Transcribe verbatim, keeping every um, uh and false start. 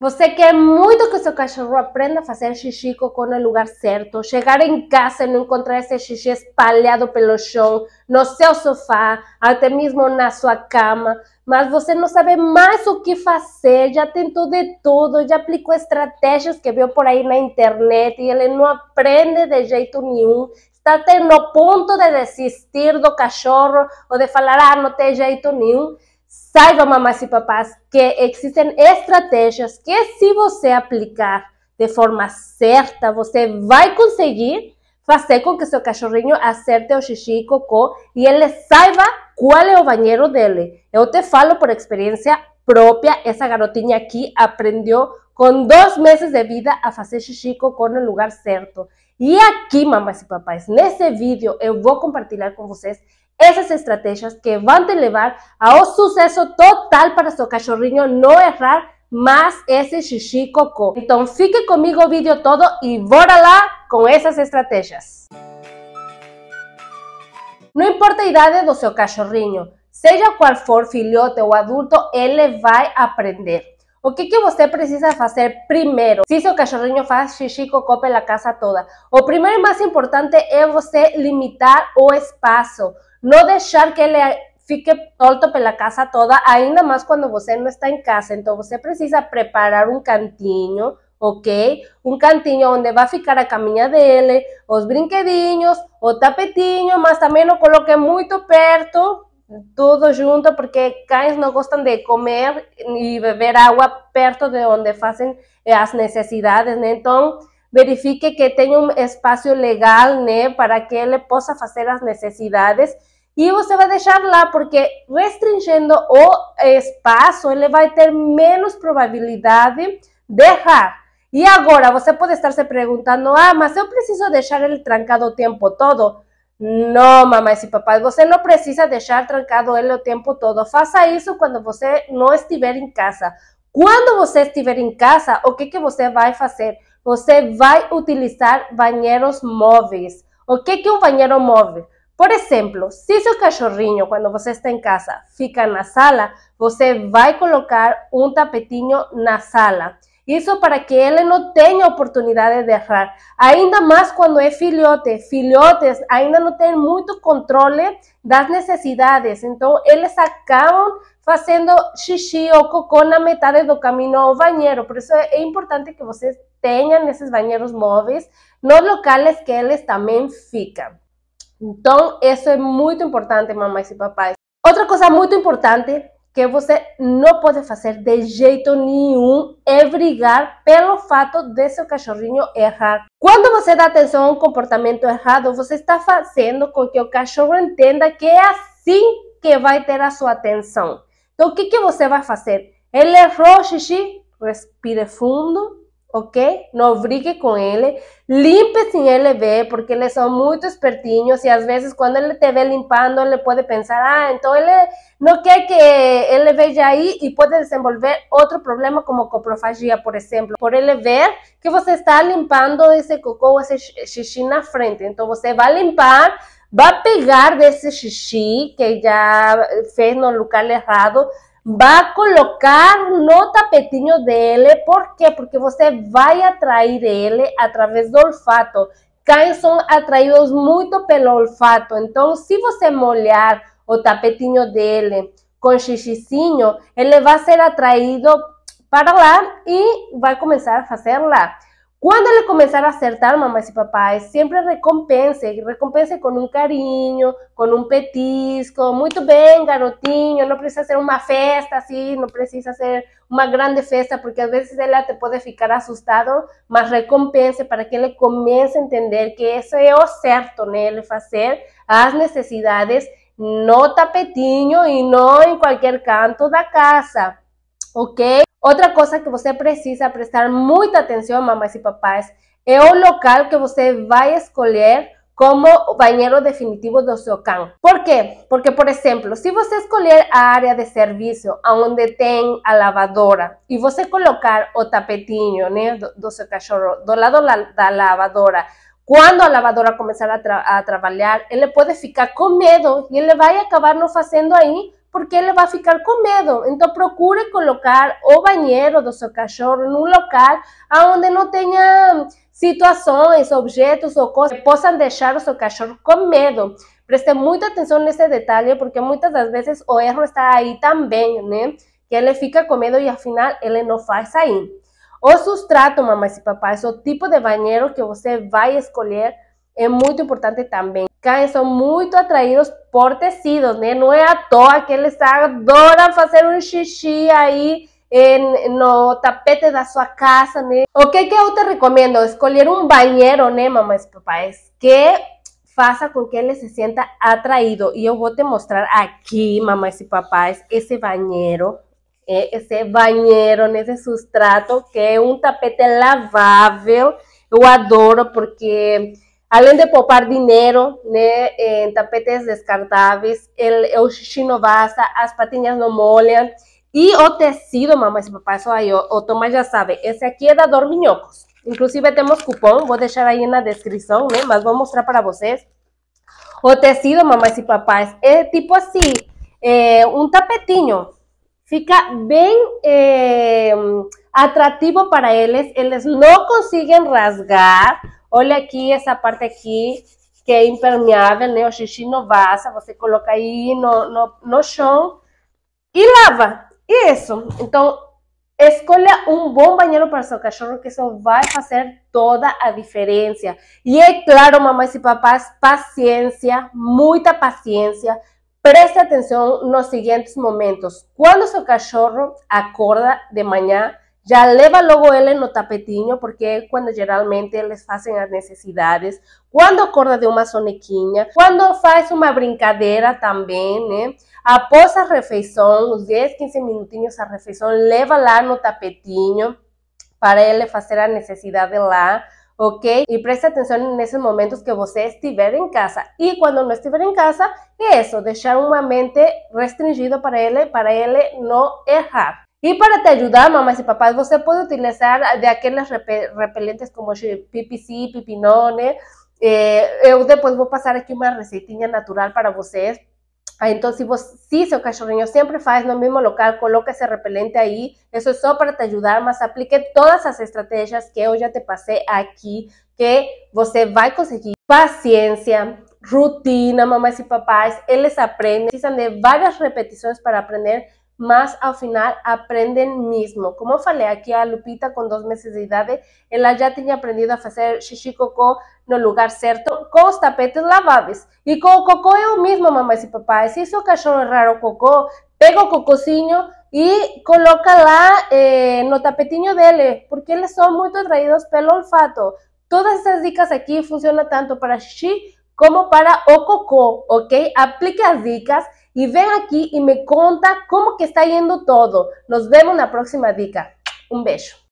Você quer muito que seu cachorro aprenda a fazer xixi e cocô no lugar certo, chegar em casa e não encontrar esse xixi espalhado pelo chão, no seu sofá, até mesmo na sua cama, mas você não sabe mais o que fazer, já tentou de tudo, já aplicou estratégias que viu por aí na internet e ele não aprende de jeito nenhum. Está até no ponto de desistir do cachorro ou de falar, ah, não tem jeito nenhum. Saiban, mamás y papás, que existen estrategias que si você aplicar de forma certa, você vai conseguir fazer com que seu cachorrinho acerte o xixi e cocô e ele saiba qual é o banheiro dele. Eu te falo por experiência própria, essa garotinha aqui aprendeu com dos meses de vida a fazer xixi e cocô no lugar certo. E aqui, mamás e papás, nesse vídeo eu vou compartilhar com vocês esas estrategias que van a te llevar a un suceso total para su cachorrinho no errar más ese xixi cocô. Entonces, fique conmigo el vídeo todo y bora lá con esas estrategias. No importa a idade do seu cachorrinho, seja qual for, filhote o adulto, ele vai aprender. O que que você precisa fazer primeiro? Se seu cachorrinho faz xixi e cocô pela casa toda, o primeiro e mais importante é você limitar o espaço. Não deixar que ele fique solto pela casa toda, ainda mais quando você não está em casa. Então você precisa preparar um cantinho, ok? Um cantinho onde vai ficar a caminha dele, os brinquedinhos, o tapetinho, mas também não coloque muito perto. Todo junto, porque cães no gustan de comer y beber agua perto de donde hacen las necesidades, ¿no? Entonces, verifique que tenga un espacio legal, ¿no? Para que él pueda hacer las necesidades y usted va a dejarla, porque restringiendo o espacio, él va a tener menos probabilidad de dejar. Y ahora, usted puede estarse preguntando, ah, mas yo preciso dejar el trancado tiempo todo. No, mamás y papás, você não precisa deixar trancado ele o tempo todo. Faça isso quando você não estiver em casa. Quando você estiver em casa, o que que você vai fazer? Você vai utilizar banheiros móveis. O que que é um banheiro móvel? Por exemplo, se seu cachorrinho, quando você está em casa, fica na sala, você vai colocar um tapetinho na sala. Isso para que ele não tenha oportunidade de errar. Ainda mais quando é filhote. Filhotes ainda não têm muito controle das necessidades. Então, eles acabam fazendo xixi ou cocô na metade do caminho ao banheiro. Por isso, é importante que vocês tenham esses banheiros móveis nos locais que eles também ficam. Então, isso é muito importante, mamães e papais. Outra coisa muito importante que você não pode fazer de jeito nenhum é brigar pelo fato de seu cachorrinho errar. Quando você dá atenção a um comportamento errado, você está fazendo com que o cachorro entenda que é assim que vai ter a sua atenção. Então, o que que você vai fazer? Ele errou, xixi, respire fundo, ok? Não brigue com ele, limpe sem ele ver, porque eles são muito espertinhos e às vezes quando ele te vê limpando, ele pode pensar, ah, então ele não quer que ele veja aí e pode desenvolver outro problema como coprofagia, por exemplo, por ele ver que você está limpando esse cocô, esse xixi na frente. Então você vai limpar, vai pegar desse xixi que já fez no lugar errado, va a colocar no tapetinho dele. Por quê? Porque você vai atrair ele através do olfato. Cães são atraídos muito pelo olfato. Então, se você molhar o tapetinho dele com xixizinho, ele vai ser atraído para lá e vai começar a fazer lá. Quando ele começar a acertar, mamás e papais, sempre recompense, recompense com um carinho, com um petisco, muito bem, garotinho, não precisa ser uma festa assim, não precisa ser uma grande festa, porque às vezes ela te pode ficar assustado, mas recompense para que ele comece a entender que isso é o certo, né? Ele fazer as necessidades no tapetinho e não em qualquer canto da casa, ok? Outra coisa que você precisa prestar muita atenção, mamães e papais, é o local que você vai escolher como o banheiro definitivo do seu cão. Por quê? Porque, por exemplo, se você escolher a área de serviço, onde tem a lavadora, e você colocar o tapetinho, né, do, do seu cachorro do lado da lavadora, quando a lavadora começar a, tra a trabalhar, ele pode ficar com medo e ele vai acabar não fazendo aí porque ele vai ficar com medo. Então procure colocar o banheiro do seu cachorro num local onde não tenha situações, objetos ou coisas que possam deixar o seu cachorro com medo. Preste muita atenção nesse detalhe, porque muitas das vezes o erro está aí também, né? Que ele fica com medo e afinal ele não faz sair. O substrato, mamães e papais, o tipo de banheiro que você vai escolher é muito importante também. Cães são muito atraídos por tecidos, né? Não é à toa que eles adoram fazer um xixi aí em, no tapete da sua casa, né? O que que eu te recomendo? Escolher um banheiro, né, mamães e papais, que faça com que ele se sienta atraído. E eu vou te mostrar aqui, mamães e papais, esse banheiro. Esse banheiro, nesse substrato, que é um tapete lavável. Eu adoro porque, além de poupar dinheiro, né, em tapetes descartáveis, el, o xixi não vaza, as patinhas não molham. E o tecido, mamães e papais, aí, o, o Tomás já sabe, esse aqui é da Dorminhokos. Inclusive temos cupom, vou deixar aí na descrição, né, mas vou mostrar para vocês. O tecido, mamães e papais, é tipo assim, é um tapetinho. Fica bem eh, atractivo para ellos, ellos no consiguen rasgar. Olha aquí esa parte aquí que es impermeable, né? O xixi no vaza, você coloca ahí no, no, no chão y lava, y eso. Entonces, escolha un buen banheiro para su cachorro, que eso va a hacer toda la diferencia. Y es claro, mamás y papás, paciencia, mucha paciencia. Preste atención los siguientes momentos. Cuando su cachorro acorda de mañana, ya leva luego él en el tapetinho, porque es cuando generalmente les hacen las necesidades. Cuando acorda de una sonequinha, cuando faz una brincadeira también, né? Após a refeição, los diez, quince minutinhos a refeição, leva lá no tapetinho para él hacer la necesidad de lá. ¿Ok? Y presta atención en esos momentos que usted estiver en casa. Y cuando no estiver en casa, eso, dejar una mente restringida para él, para él no errar. Y para te ayudar, mamás y papás, usted puede utilizar de aquellos rep repelentes como P P C, Pipinone. Eh, yo después voy a pasar aquí una receitinha natural para ustedes. Entonces, si, vos, si su cachorrinho siempre faz no mismo local, coloca ese repelente ahí. Eso es solo para te ayudar, más aplique todas las estrategias que yo ya te pasé aquí, que usted va a conseguir. Paciencia, rutina, mamás y papás, ellos aprenden, precisan de varias repeticiones para aprender, más al final aprenden mismo. Como falei aquí a Lupita con dos meses de edad, ella ya tenía aprendido a hacer xixi cocó no lugar certo, con los tapetes laváveis. Y con el cocó es lo mismo, mamás y papás. Si su cachorro es raro cocó, pega el cococinho y coloca lá eh, no tapetinho dele, porque ellos son muy atraídos pelo olfato. Todas esas dicas aquí funcionan tanto para xixi como para o cocó, ¿ok? Aplique las dicas y ven aquí y me conta cómo que está yendo todo. Nos vemos en la próxima dica. Un beso.